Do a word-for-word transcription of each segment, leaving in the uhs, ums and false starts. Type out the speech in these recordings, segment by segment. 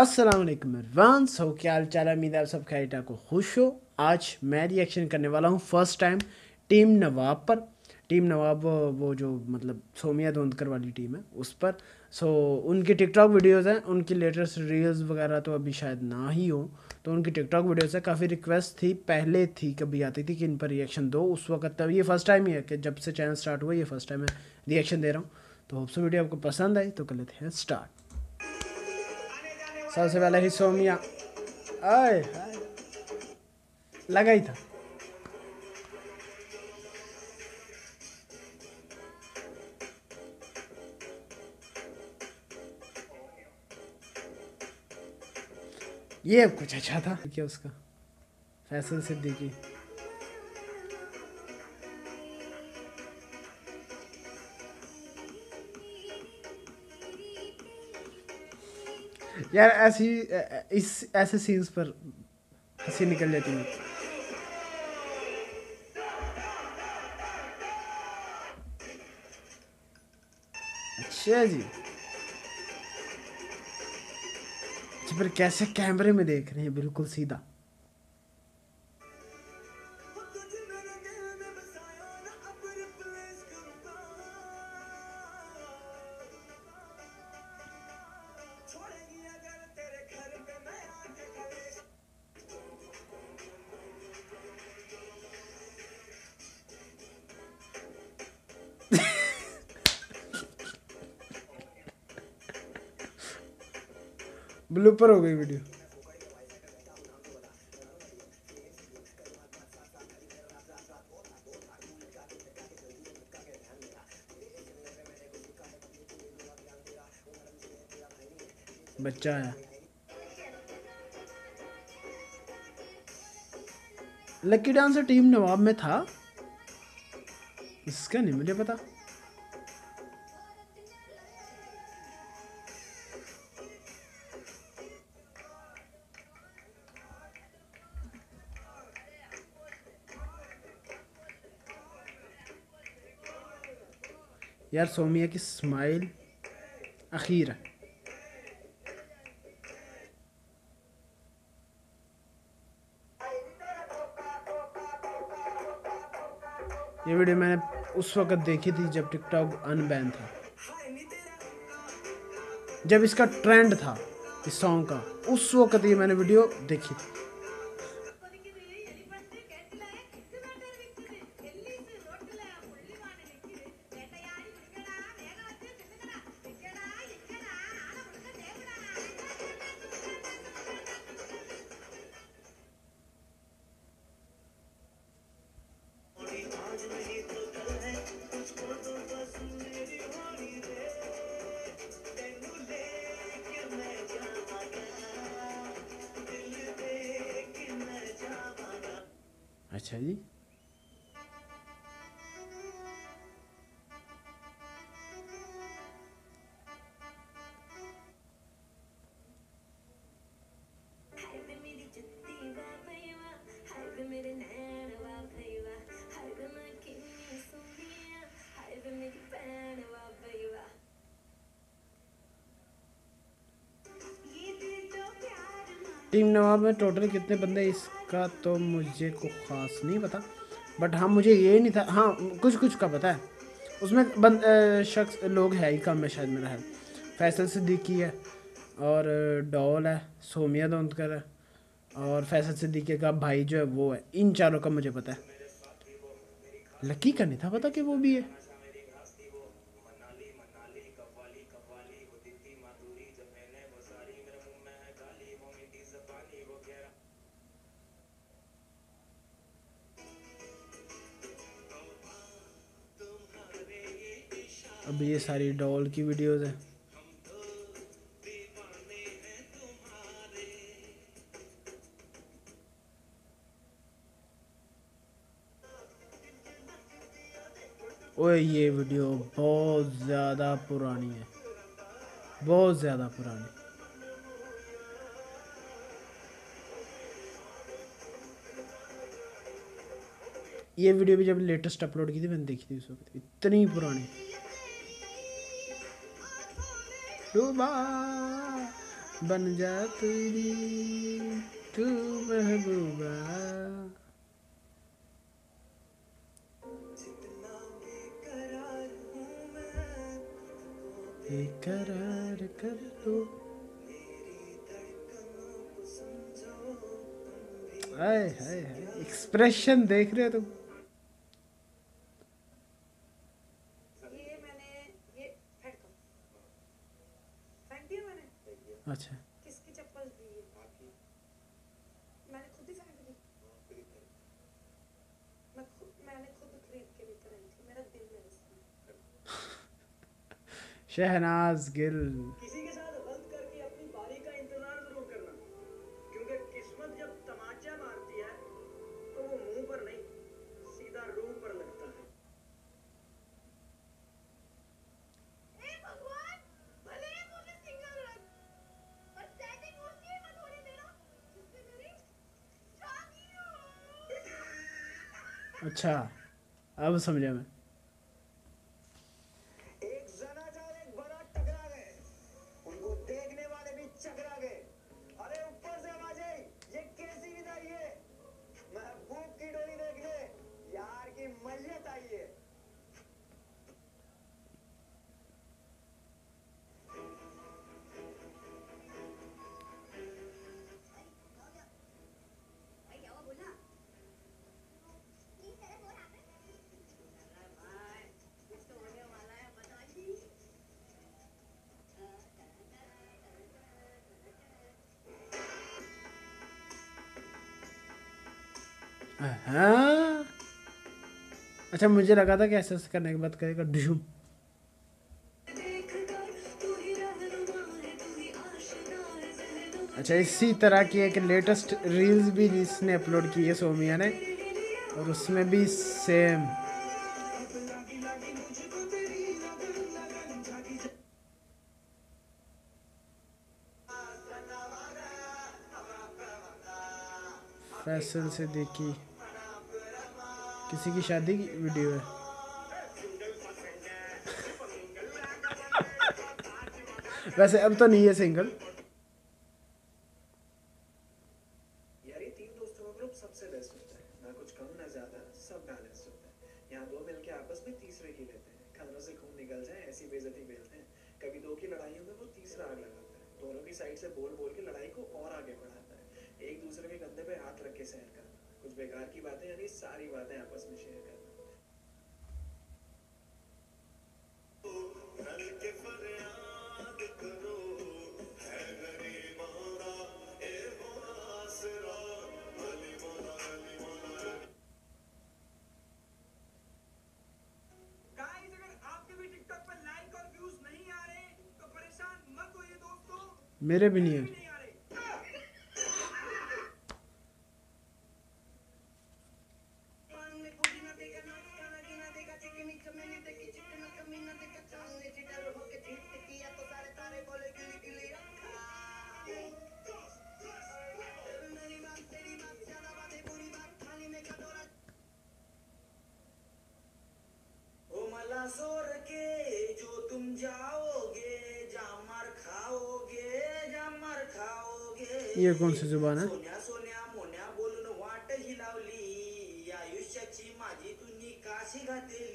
अस्सलाम वालेकुम एवरीवन। सो क्या हाल चाल है, उम्मीद है आप सब खैर ठाक हो, खुश हो। आज मैं रिएक्शन करने वाला हूँ फर्स्ट टाइम टीम नवाब पर। टीम नवाब वो जो मतलब सोम्या दोंदकर वाली टीम है उस पर। सो so, उनकी टिकटॉक वीडियोस हैं, उनकी लेटेस्ट रील्स वगैरह तो अभी शायद ना ही हो, तो उनकी टिकटॉक वीडियोस है। काफ़ी रिक्वेस्ट थी, पहले थी कभी आती थी कि इन पर रिएक्शन दो, उस वक्त तब ये फर्स्ट टाइम ही है कि जब से चैनल स्टार्ट हुआ ये फर्स्ट टाइम मैं रिएक्शन दे रहा हूँ। तो होप सो वीडियो आपको पसंद आई। तो कर लेते हैं स्टार्ट। सबसे पहले ही सोम्या, आए लगा ही था। ये कुछ अच्छा था क्या उसका, फैसल सिद्दीकी। यार ऐसी इस ऐसे सीन्स पर हंसी निकल जाती है। अच्छा जी, अच्छा पर कैसे कैमरे में देख रहे हैं, बिल्कुल सीधा। ब्लूपर हो गई वीडियो। बच्चा है, लकी डांसर टीम नवाब में था, इसका नहीं मुझे पता। यार सोम्या की स्माइल अखीर है। ये वीडियो मैंने उस वक्त देखी थी जब टिकटॉक अनबैन था, जब इसका ट्रेंड था इस सॉन्ग का, उस वक्त ये मैंने वीडियो देखी थी। अच्छा जी, टीम नवाब में टोटल कितने बंदे इसका तो मुझे को खास नहीं पता, बट हाँ मुझे ये नहीं था, हाँ कुछ कुछ का पता है। उसमें बंद शख्स लोग है ही कम में शायद, मेरा है फैसल सिद्दीकी है और डॉल है, सोम्या दोंदकर है और फैसल सिद्दीकी का भाई जो है वो है। इन चारों का मुझे पता है, लकी का नहीं था पता कि वो भी है। अब ये सारी डॉल की वीडियोस हैं। ओए ये वीडियो बहुत ज़्यादा पुरानी है, बहुत ज़्यादा पुरानी। ये वीडियो भी जब लेटेस्ट अपलोड की थी मैंने देखी थी उस वक्त, इतनी पुरानी। बन जा तेरी तू महबूबा। बेकरार कर दो आए हाय हाय, एक्सप्रेशन देख रहे हो तुम। अच्छा किसकी चप्पल दी है? मैंने खुद ही फेंक दी। मैं खुद मैंने खुद खरीद के लेकर आई थी, मेरा दिल मेरे साथ। शहनाज गिल। किसी के साथ गलत करके अपनी बारी का इंतजार जरूर करना, क्योंकि किस्मत जब तमाचा मारती है तो वो मुंह पर नहीं सीधा रूह पर लगता है। अच्छा अब समझा मैं। एक जनाजान एक बारात टकरा गए, उनको देखने वाले भी चकरा गए। अरे ऊपर से आवाज आई, ये कैसी विदाई है? महबूब की डोली देखने यार की मजलिस आई है। हाँ अच्छा, मुझे लगा था कि ऐसा करने के बाद करेगा डूम। अच्छा इसी तरह की एक लेटेस्ट रील्स भी इसने अपलोड की है सोमिया ने, और उसमें भी सेम। फैसल सिद्दीकी किसी की शादी की वीडियो है। वैसे अब तो नहीं है सिंगल। यार ये तीन दोस्तों का ग्रुप सबसे बेस्ट होता है, ना कुछ कम ना ज्यादा, सब बैलेंस होता है। यहाँ दो मिलके आपस में तीसरे की लेते हैं, खानों से खून निकल जाए ऐसी बेइज्जती बेलते हैं। कभी दो की लड़ाइयों में वो तीसरा आग लगाता है, दोनों की साइड से बोल बोल के लड़ाई को और आगे बढ़ाता है। एक दूसरे के कंधे पे हाथ रख के सैर करता है, कुछ बेकार की बातें यानी सारी बातें आपस में शेयर करना। गाइस अगर आपके भी टिकटॉक पर लाइक और व्यूज नहीं आ रहे तो परेशान मत होइए दोस्तों, मेरे भी नहीं है। जोर के जो तुम जाओगे जामर खाओगे जामर खाओगे। ये कौन सी जुबान है? सोन्या सोन्या मोन्या बोलून वाट हिलावली, आयुष्याची माझी तुम्ही काशी घातली।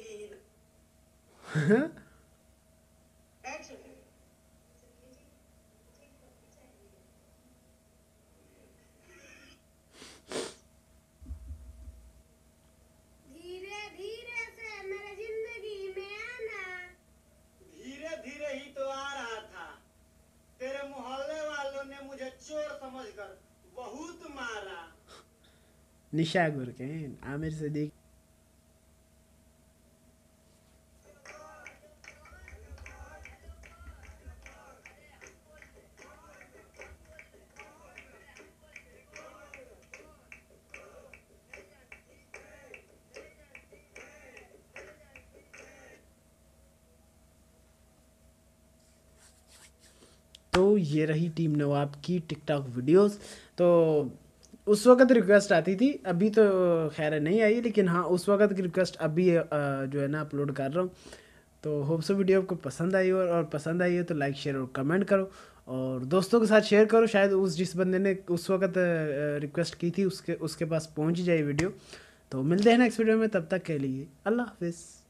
निशा गुरकैन, आमिर सदीक। तो ये रही टीम नवाब की टिकटॉक वीडियोस। तो उस वक्त रिक्वेस्ट आती थी, अभी तो खैर नहीं आई, लेकिन हाँ उस वक्त की रिक्वेस्ट अभी जो है ना अपलोड कर रहा हूँ। तो होप सो वीडियो आपको पसंद आई हो, और पसंद आई हो तो लाइक शेयर और कमेंट करो, और दोस्तों के साथ शेयर करो, शायद उस जिस बंदे ने उस वक्त रिक्वेस्ट की थी उसके उसके पास पहुंच जाए वीडियो। तो मिलते हैं नेक्स्ट वीडियो में, तब तक के लिए अल्लाह हाफिज़।